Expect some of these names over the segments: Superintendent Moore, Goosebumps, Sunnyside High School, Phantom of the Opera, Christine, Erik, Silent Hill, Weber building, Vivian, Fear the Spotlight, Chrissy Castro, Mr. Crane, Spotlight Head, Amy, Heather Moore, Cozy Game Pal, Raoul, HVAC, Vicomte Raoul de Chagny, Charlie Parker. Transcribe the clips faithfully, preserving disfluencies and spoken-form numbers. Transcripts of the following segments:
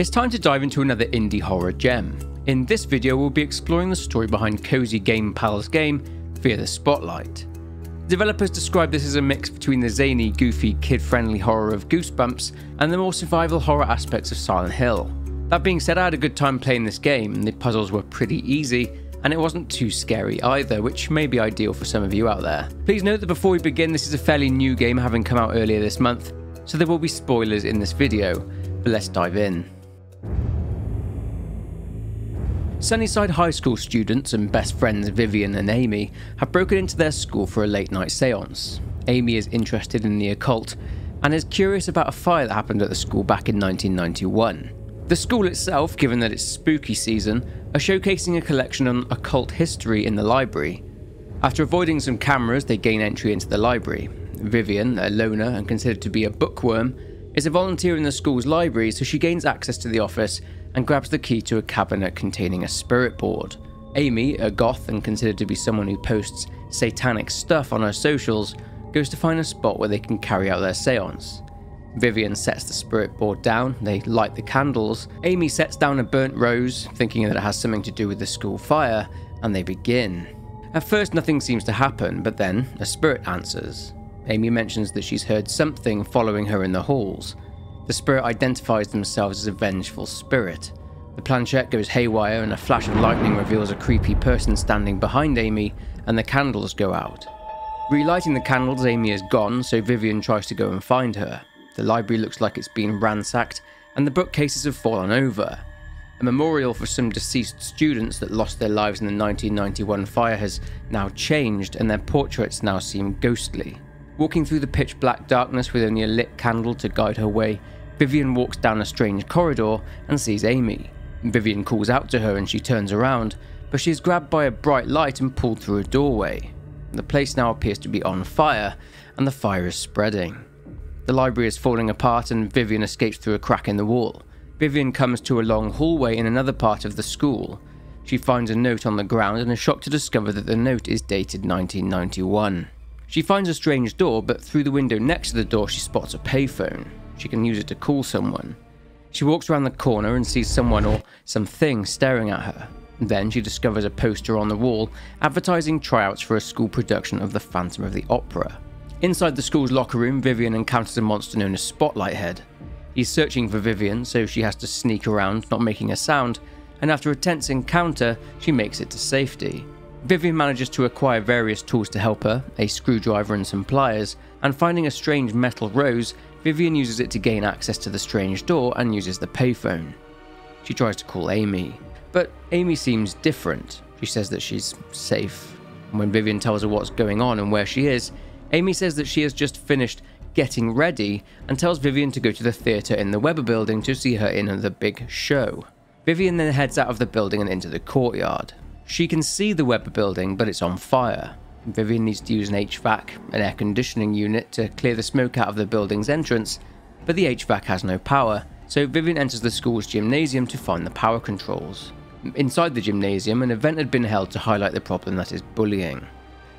It's time to dive into another indie horror gem. In this video, we'll be exploring the story behind Cozy Game Pal's game, Fear the Spotlight. Developers describe this as a mix between the zany, goofy, kid-friendly horror of Goosebumps and the more survival horror aspects of Silent Hill. That being said, I had a good time playing this game, and the puzzles were pretty easy, and it wasn't too scary either, which may be ideal for some of you out there. Please note that before we begin, this is a fairly new game, having come out earlier this month, so there will be spoilers in this video, but let's dive in. Sunnyside High School students and best friends Vivian and Amy have broken into their school for a late night seance. Amy is interested in the occult and is curious about a fire that happened at the school back in nineteen ninety-one. The school itself, given that it's spooky season, are showcasing a collection on occult history in the library. After avoiding some cameras, they gain entry into the library. Vivian, a loner and considered to be a bookworm, is a volunteer in the school's library, so she gains access to the office and grabs the key to a cabinet containing a spirit board. Amy, a goth and considered to be someone who posts satanic stuff on her socials, goes to find a spot where they can carry out their seance. Vivian sets the spirit board down, they light the candles, Amy sets down a burnt rose, thinking that it has something to do with the school fire, and they begin. At first nothing seems to happen, but then a spirit answers. Amy mentions that she's heard something following her in the halls. The spirit identifies themselves as a vengeful spirit. The planchette goes haywire and a flash of lightning reveals a creepy person standing behind Amy, and the candles go out. Relighting the candles, Amy is gone, so Vivian tries to go and find her. The library looks like it's been ransacked, and the bookcases have fallen over. A memorial for some deceased students that lost their lives in the nineteen ninety-one fire has now changed, and their portraits now seem ghostly. Walking through the pitch black darkness with only a lit candle to guide her way, Vivian walks down a strange corridor and sees Amy. Vivian calls out to her and she turns around, but she is grabbed by a bright light and pulled through a doorway. The place now appears to be on fire, and the fire is spreading. The library is falling apart and Vivian escapes through a crack in the wall. Vivian comes to a long hallway in another part of the school. She finds a note on the ground and is shocked to discover that the note is dated nineteen ninety-one. She finds a strange door, but through the window next to the door she spots a payphone. She can use it to call someone. She walks around the corner and sees someone or something staring at her. Then she discovers a poster on the wall advertising tryouts for a school production of The Phantom of the Opera. Inside the school's locker room, Vivian encounters a monster known as Spotlight Head. He's searching for Vivian, so she has to sneak around, not making a sound, and after a tense encounter, she makes it to safety. Vivian manages to acquire various tools to help her, a screwdriver and some pliers, and finding a strange metal rose, Vivian uses it to gain access to the strange door and uses the payphone. She tries to call Amy, but Amy seems different. She says that she's safe. When Vivian tells her what's going on and where she is, Amy says that she has just finished getting ready and tells Vivian to go to the theatre in the Weber building to see her in the big show. Vivian then heads out of the building and into the courtyard. She can see the Weber building, but it's on fire. Vivian needs to use an H V A C, an air conditioning unit, to clear the smoke out of the building's entrance, but the H V A C has no power, so Vivian enters the school's gymnasium to find the power controls. Inside the gymnasium, an event had been held to highlight the problem that is bullying.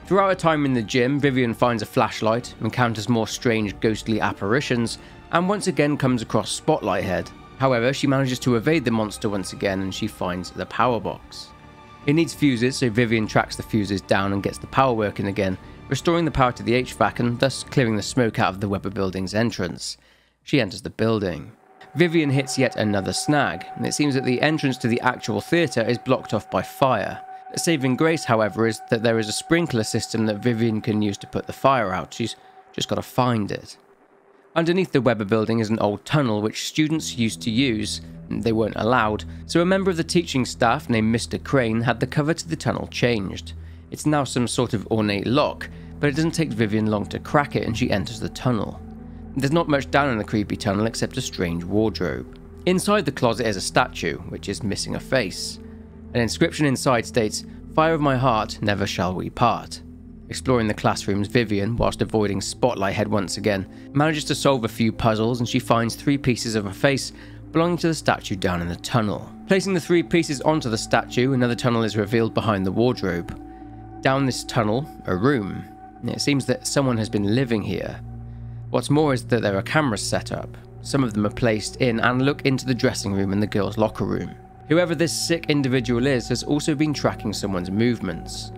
Throughout her time in the gym, Vivian finds a flashlight, encounters more strange ghostly apparitions, and once again comes across Spotlight Head. However, she manages to evade the monster once again and she finds the power box. It needs fuses, so Vivian tracks the fuses down and gets the power working again, restoring the power to the H V A C and thus clearing the smoke out of the Weber building's entrance. She enters the building. Vivian hits yet another snag, and it seems that the entrance to the actual theatre is blocked off by fire. A saving grace, however, is that there is a sprinkler system that Vivian can use to put the fire out. She's just got to find it. Underneath the Weber building is an old tunnel which students used to use. They weren't allowed, so a member of the teaching staff named Mister Crane had the cover to the tunnel changed. It's now some sort of ornate lock, but it doesn't take Vivian long to crack it and she enters the tunnel. There's not much down in the creepy tunnel except a strange wardrobe. Inside the closet is a statue, which is missing a face. An inscription inside states, "Fire of my heart, never shall we part." Exploring the classrooms, Vivian, whilst avoiding Spotlight Head once again, manages to solve a few puzzles and she finds three pieces of a face belonging to the statue down in the tunnel. Placing the three pieces onto the statue, another tunnel is revealed behind the wardrobe. Down this tunnel, a room. It seems that someone has been living here. What's more is that there are cameras set up. Some of them are placed in and look into the dressing room and the girls' locker room. Whoever this sick individual is has also been tracking someone's movements.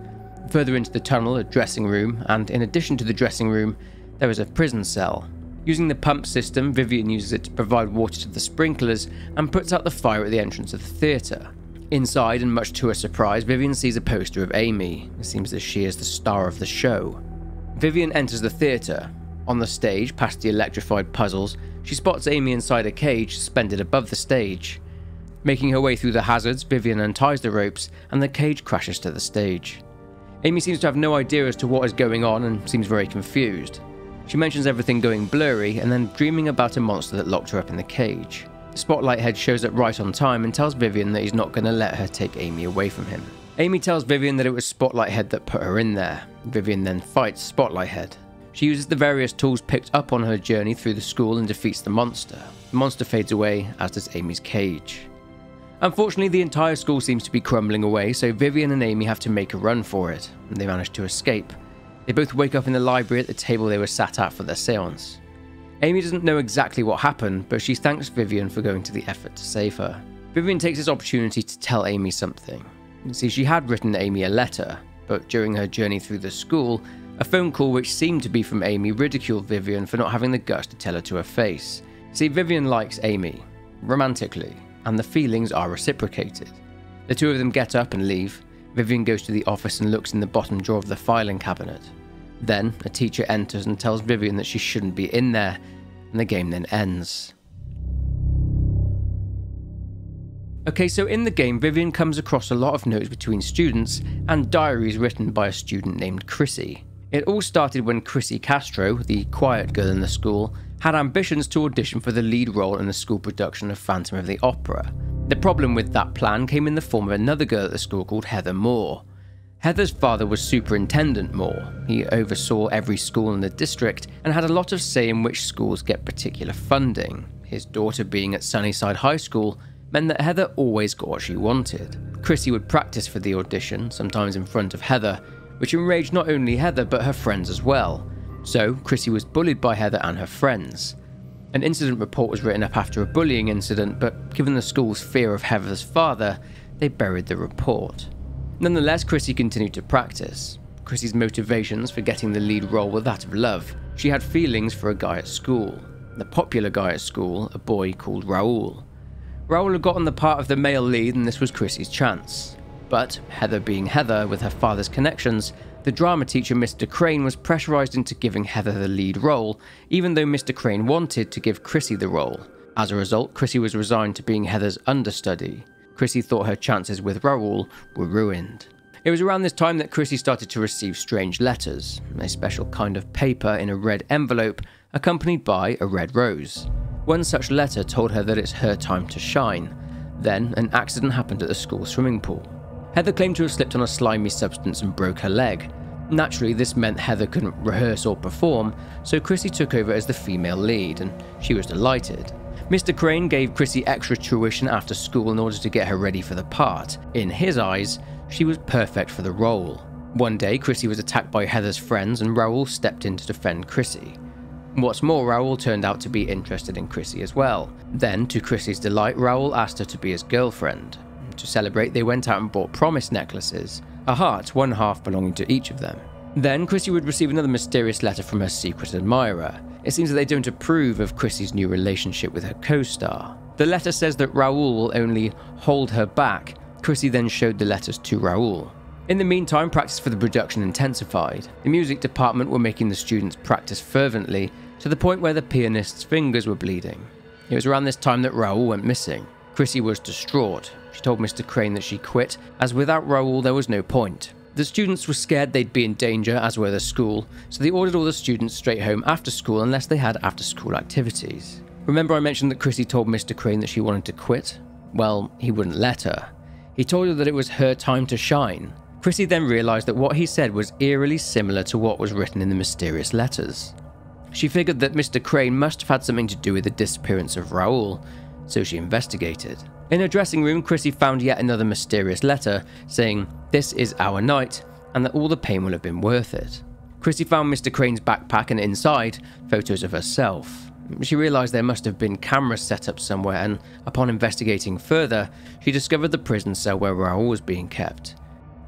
Further into the tunnel, a dressing room, and in addition to the dressing room, there is a prison cell. Using the pump system, Vivian uses it to provide water to the sprinklers and puts out the fire at the entrance of the theatre. Inside, and much to her surprise, Vivian sees a poster of Amy. It seems that she is the star of the show. Vivian enters the theatre. On the stage, past the electrified puzzles, she spots Amy inside a cage suspended above the stage. Making her way through the hazards, Vivian unties the ropes and the cage crashes to the stage. Amy seems to have no idea as to what is going on and seems very confused. She mentions everything going blurry and then dreaming about a monster that locked her up in the cage. Spotlight Head shows up right on time and tells Vivian that he's not going to let her take Amy away from him. Amy tells Vivian that it was Spotlight Head that put her in there. Vivian then fights Spotlight Head. She uses the various tools picked up on her journey through the school and defeats the monster. The monster fades away, as does Amy's cage. Unfortunately, the entire school seems to be crumbling away, so Vivian and Amy have to make a run for it, and they manage to escape. They both wake up in the library at the table they were sat at for their seance. Amy doesn't know exactly what happened, but she thanks Vivian for going to the effort to save her. Vivian takes this opportunity to tell Amy something. See, she had written Amy a letter, but during her journey through the school, a phone call which seemed to be from Amy ridiculed Vivian for not having the guts to tell her to her face. See, Vivian likes Amy, romantically, and the feelings are reciprocated. The two of them get up and leave. Vivian goes to the office and looks in the bottom drawer of the filing cabinet. Then, a teacher enters and tells Vivian that she shouldn't be in there, and the game then ends. Okay, so in the game, Vivian comes across a lot of notes between students and diaries written by a student named Chrissy. It all started when Chrissy Castro, the quiet girl in the school, had ambitions to audition for the lead role in the school production of Phantom of the Opera. The problem with that plan came in the form of another girl at the school called Heather Moore. Heather's father was Superintendent Moore. He oversaw every school in the district and had a lot of say in which schools get particular funding. His daughter being at Sunnyside High School meant that Heather always got what she wanted. Chrissy would practice for the audition, sometimes in front of Heather, which enraged not only Heather but her friends as well. So, Chrissy was bullied by Heather and her friends. An incident report was written up after a bullying incident, but given the school's fear of Heather's father, they buried the report. Nonetheless, Chrissy continued to practice. Chrissy's motivations for getting the lead role were that of love. She had feelings for a guy at school. The popular guy at school, a boy called Raoul. Raoul had gotten the part of the male lead and this was Chrissy's chance. But, Heather being Heather with her father's connections, the drama teacher Mister Crane was pressurised into giving Heather the lead role, even though Mister Crane wanted to give Chrissy the role. As a result, Chrissy was resigned to being Heather's understudy. Chrissy thought her chances with Raoul were ruined. It was around this time that Chrissy started to receive strange letters, a special kind of paper in a red envelope accompanied by a red rose. One such letter told her that it's her time to shine. Then, an accident happened at the school swimming pool. Heather claimed to have slipped on a slimy substance and broke her leg. Naturally, this meant Heather couldn't rehearse or perform, so Chrissy took over as the female lead, and she was delighted. Mister Crane gave Chrissy extra tuition after school in order to get her ready for the part. In his eyes, she was perfect for the role. One day, Chrissy was attacked by Heather's friends and Raoul stepped in to defend Chrissy. What's more, Raoul turned out to be interested in Chrissy as well. Then, to Chrissy's delight, Raoul asked her to be his girlfriend. To celebrate, they went out and bought promise necklaces, a heart, one half belonging to each of them. Then, Chrissy would receive another mysterious letter from her secret admirer. It seems that they don't approve of Chrissy's new relationship with her co-star. The letter says that Raoul will only hold her back. Chrissy then showed the letters to Raoul. In the meantime, practice for the production intensified. The music department were making the students practice fervently, to the point where the pianist's fingers were bleeding. It was around this time that Raoul went missing. Chrissy was distraught. She told Mister Crane that she quit, as without Raoul there was no point. The students were scared they'd be in danger, as were the school, so they ordered all the students straight home after school unless they had after-school activities. Remember I mentioned that Chrissy told Mister Crane that she wanted to quit? Well, he wouldn't let her. He told her that it was her time to shine. Chrissy then realised that what he said was eerily similar to what was written in the mysterious letters. She figured that Mister Crane must have had something to do with the disappearance of Raoul, so she investigated. In her dressing room, Chrissy found yet another mysterious letter saying, "This is our night," and that all the pain will have been worth it. Chrissy found Mister Crane's backpack and inside, photos of herself. She realised there must have been cameras set up somewhere, and upon investigating further, she discovered the prison cell where Raoul was being kept.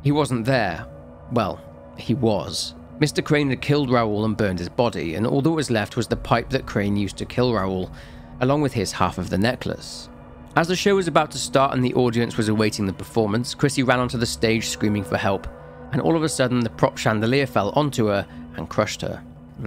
He wasn't there. Well, he was. Mister Crane had killed Raoul and burned his body, and all that was left was the pipe that Crane used to kill Raoul, along with his half of the necklace. As the show was about to start and the audience was awaiting the performance, Chrissy ran onto the stage screaming for help, and all of a sudden the prop chandelier fell onto her and crushed her.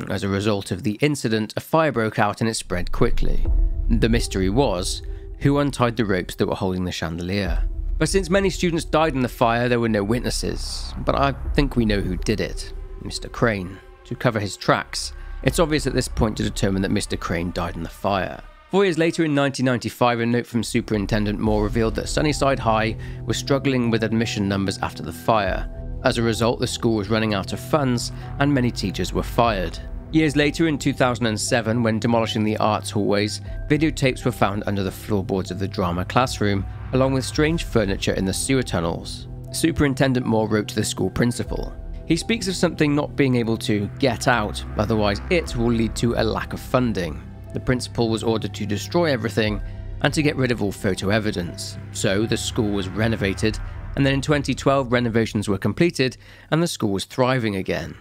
As a result of the incident, a fire broke out and it spread quickly. The mystery was, who untied the ropes that were holding the chandelier? But since many students died in the fire, there were no witnesses. But I think we know who did it. Mister Crane. To cover his tracks, it's obvious at this point to determine that Mister Crane died in the fire. Four years later in nineteen ninety-five, a note from Superintendent Moore revealed that Sunnyside High was struggling with admission numbers after the fire. As a result, the school was running out of funds and many teachers were fired. Years later in two thousand seven, when demolishing the arts hallways, videotapes were found under the floorboards of the drama classroom, along with strange furniture in the sewer tunnels. Superintendent Moore wrote to the school principal. He speaks of something not being able to get out, otherwise it will lead to a lack of funding. The principal was ordered to destroy everything and to get rid of all photo evidence. So the school was renovated, and then in twenty twelve renovations were completed and the school was thriving again.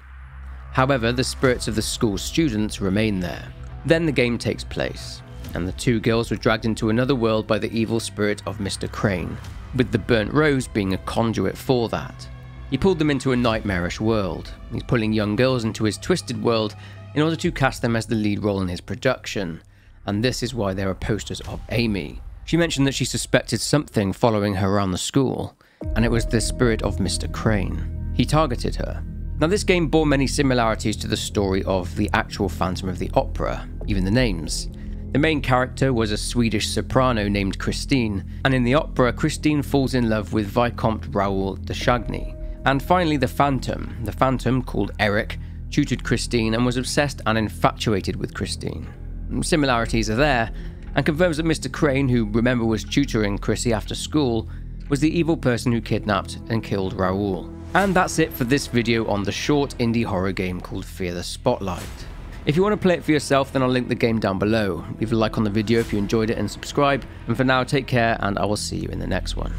However, the spirits of the school's students remain there. Then the game takes place, and the two girls were dragged into another world by the evil spirit of Mister Crane, with the burnt rose being a conduit for that. He pulled them into a nightmarish world. He's pulling young girls into his twisted world in order to cast them as the lead role in his production, and this is why there are posters of Amy. She mentioned that she suspected something following her around the school, and it was the spirit of Mister Crane. He targeted her. Now, this game bore many similarities to the story of the actual Phantom of the Opera, even the names. The main character was a Swedish soprano named Christine, and in the opera, Christine falls in love with Vicomte Raoul de Chagny. And finally, the Phantom. The Phantom, called Erik, tutored Christine and was obsessed and infatuated with Christine. Similarities are there, and confirms that Mister Crane, who remember was tutoring Chrissy after school, was the evil person who kidnapped and killed Raoul. And that's it for this video on the short indie horror game called Fear the Spotlight. If you want to play it for yourself, then I'll link the game down below. Leave a like on the video if you enjoyed it and subscribe. And for now, take care, and I will see you in the next one.